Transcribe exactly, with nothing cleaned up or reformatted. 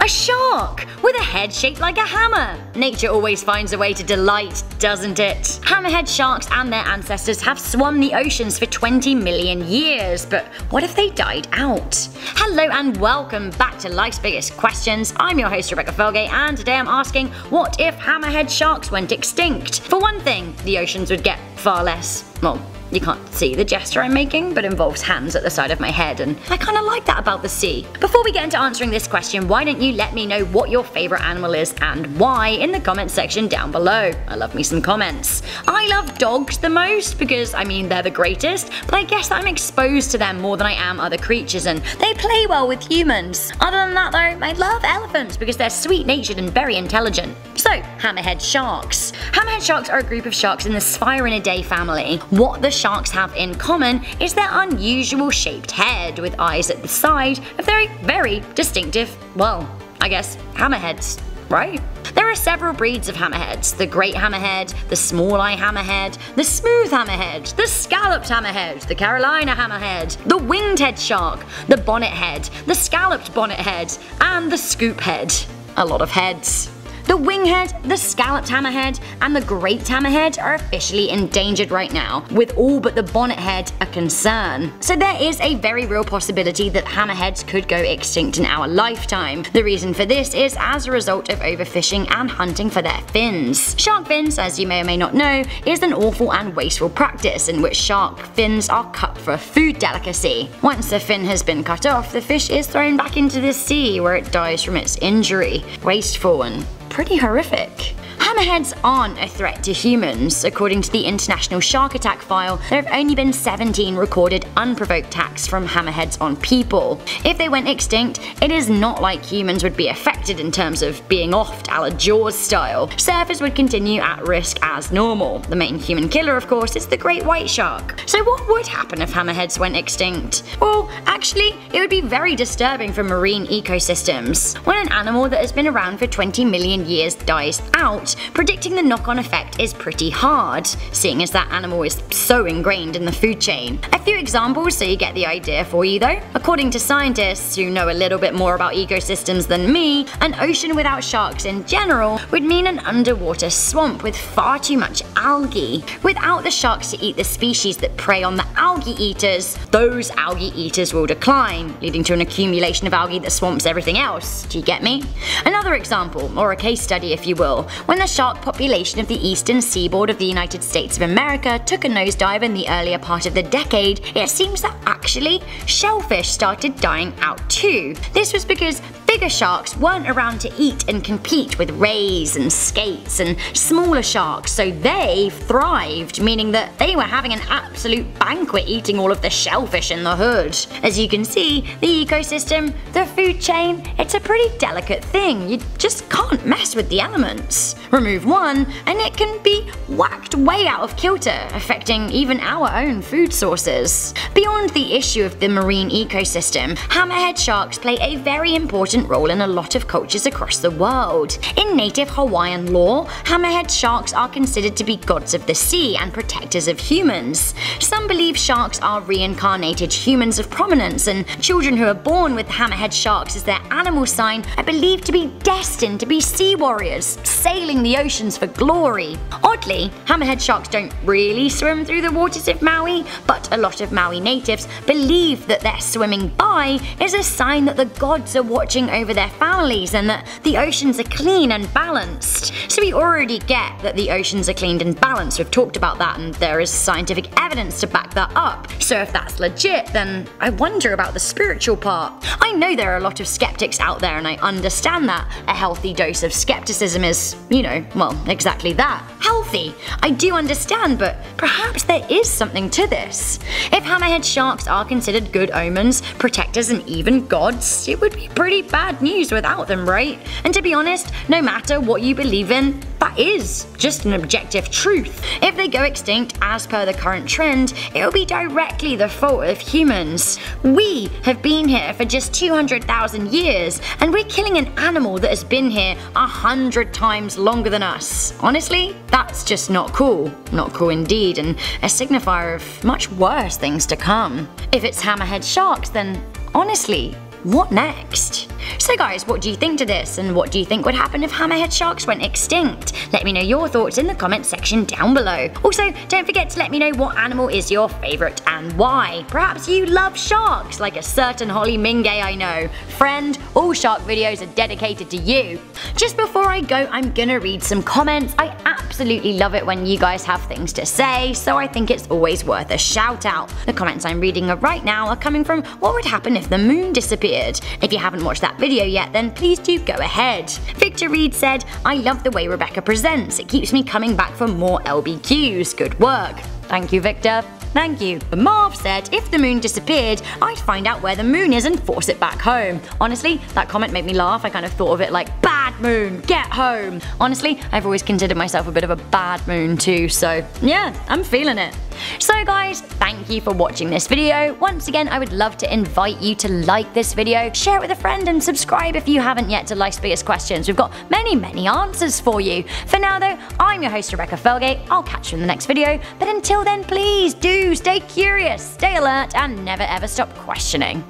A shark with a head shaped like a hammer! Nature always finds a way to delight, doesn't it? Hammerhead sharks and their ancestors have swum the oceans for twenty million years, but what if they died out? Hello and welcome back to Life's Biggest Questions. I'm your host Rebecca Felgate, and today I'm asking, what if hammerhead sharks went extinct? For one thing, the oceans would get far less, well, you can't see the gesture I'm making, but involves hands at the side of my head, and I kinda like that about the sea. Before we get into answering this question, why don't you let me know what your favorite animal is and why in the comments section down below. I love me some comments. I love dogs the most because, I mean, they're the greatest, but I guess that I'm exposed to them more than I am other creatures, and they play well with humans. Other than that though, I love elephants because they're sweet-natured and very intelligent. So, hammerhead sharks. Hammerhead sharks are a group of sharks in the Sphyrnidae family. What the sharks have in common is their unusual shaped head with eyes at the side of their very distinctive, well, I guess, hammerheads, right? There are several breeds of hammerheads: the great hammerhead, the small eye hammerhead, the smooth hammerhead, the scalloped hammerhead, the Carolina hammerhead, the winged head shark, the bonnet head, the scalloped bonnet head, and the scoop head. A lot of heads. The winghead, the scalloped hammerhead, and the great hammerhead are officially endangered right now, with all but the bonnethead a concern. So there is a very real possibility that hammerheads could go extinct in our lifetime. The reason for this is as a result of overfishing and hunting for their fins. Shark fins, as you may or may not know, is an awful and wasteful practice in which shark fins are cut for a food delicacy. Once the fin has been cut off, the fish is thrown back into the sea where it dies from its injury. Wasteful and pretty horrific. Hammerheads aren't a threat to humans. According to the International Shark Attack File, there have only been seventeen recorded unprovoked attacks from hammerheads on people. If they went extinct, it is not like humans would be affected in terms of being offed a la Jaws style. Surfers would continue at risk as normal. The main human killer, of course, is the great white shark. So what would happen if hammerheads went extinct? Well, actually, it would be very disturbing for marine ecosystems. When an animal that has been around for twenty million years dies out, predicting the knock-on effect is pretty hard, seeing as that animal is so ingrained in the food chain. A few examples so you get the idea for you though. According to scientists who know a little bit more about ecosystems than me, an ocean without sharks in general would mean an underwater swamp with far too much algae. Without the sharks to eat the species that prey on the algae eaters, those algae eaters will decline, leading to an accumulation of algae that swamps everything else. Do you get me? Another example, or a case study if you will, when the The shark population of the eastern seaboard of the United States of America took a nosedive in the earlier part of the decade, it seems that actually shellfish started dying out too. This was because bigger sharks weren't around to eat and compete with rays and skates and smaller sharks, so they thrived, meaning that they were having an absolute banquet eating all of the shellfish in the hood. As you can see, the ecosystem, the food chain, it's a pretty delicate thing. You just can't mess with the elements. Remove one, and it can be whacked way out of kilter, affecting even our own food sources. Beyond the issue of the marine ecosystem, hammerhead sharks play a very important role in a lot of cultures across the world. In native Hawaiian lore, hammerhead sharks are considered to be gods of the sea and protectors of humans. Some believe sharks are reincarnated humans of prominence, and children who are born with hammerhead sharks as their animal sign are believed to be destined to be sea warriors, sailing the oceans for glory. Oddly, hammerhead sharks don't really swim through the waters of Maui, but a lot of Maui natives believe that their swimming by is a sign that the gods are watching over their families and that the oceans are clean and balanced. So we already get that the oceans are cleaned and balanced, we've talked about that, and there is scientific evidence to back that up. So if that's legit, then I wonder about the spiritual part. I know there are a lot of skeptics out there, and I understand that. A healthy dose of skepticism is, you know, well, exactly that. Healthy. I do understand, but perhaps there is something to this. If hammerhead sharks are considered good omens, protectors, and even gods, it would be pretty bad news without them, right? And to be honest, no matter what you believe in, that is just an objective truth. If they go extinct, as per the current trend, it'll be directly the fault of humans. We have been here for just two hundred thousand years, and we're killing an animal that has been here a hundred times longer than us. Honestly, that's just not cool. Not cool indeed, and a signifier of much worse things to come. If it's hammerhead sharks, then honestly, what next? So guys, what do you think to this, and what do you think would happen if hammerhead sharks went extinct? Let me know your thoughts in the comment section down below. Also, don't forget to let me know what animal is your favourite and why. Perhaps you love sharks, like a certain Holly Mingay I know. Friend, all shark videos are dedicated to you. Just before I go, I'm gonna read some comments. I absolutely love it when you guys have things to say, so I think it's always worth a shout out. The comments I'm reading right now are coming from what would happen if the moon disappeared. If you haven't watched that video yet, then please do go ahead. Victor Reed said, I love the way Rebecca presents. It keeps me coming back for more L B Qs. Good work. Thank you, Victor. Thank you. Marv said, if the moon disappeared, I'd find out where the moon is and force it back home. Honestly, that comment made me laugh. I kind of thought of it like, bad moon, get home. Honestly, I've always considered myself a bit of a bad moon too, so yeah, I'm feeling it. So guys, thank you for watching this video. Once again, I would love to invite you to like this video, share it with a friend, and subscribe if you haven't yet to Life's Biggest Questions. We've got many, many answers for you. For now though, I'm your host, Rebecca Felgate. I'll catch you in the next video, but until then, please do stay curious, stay alert, and never ever stop questioning.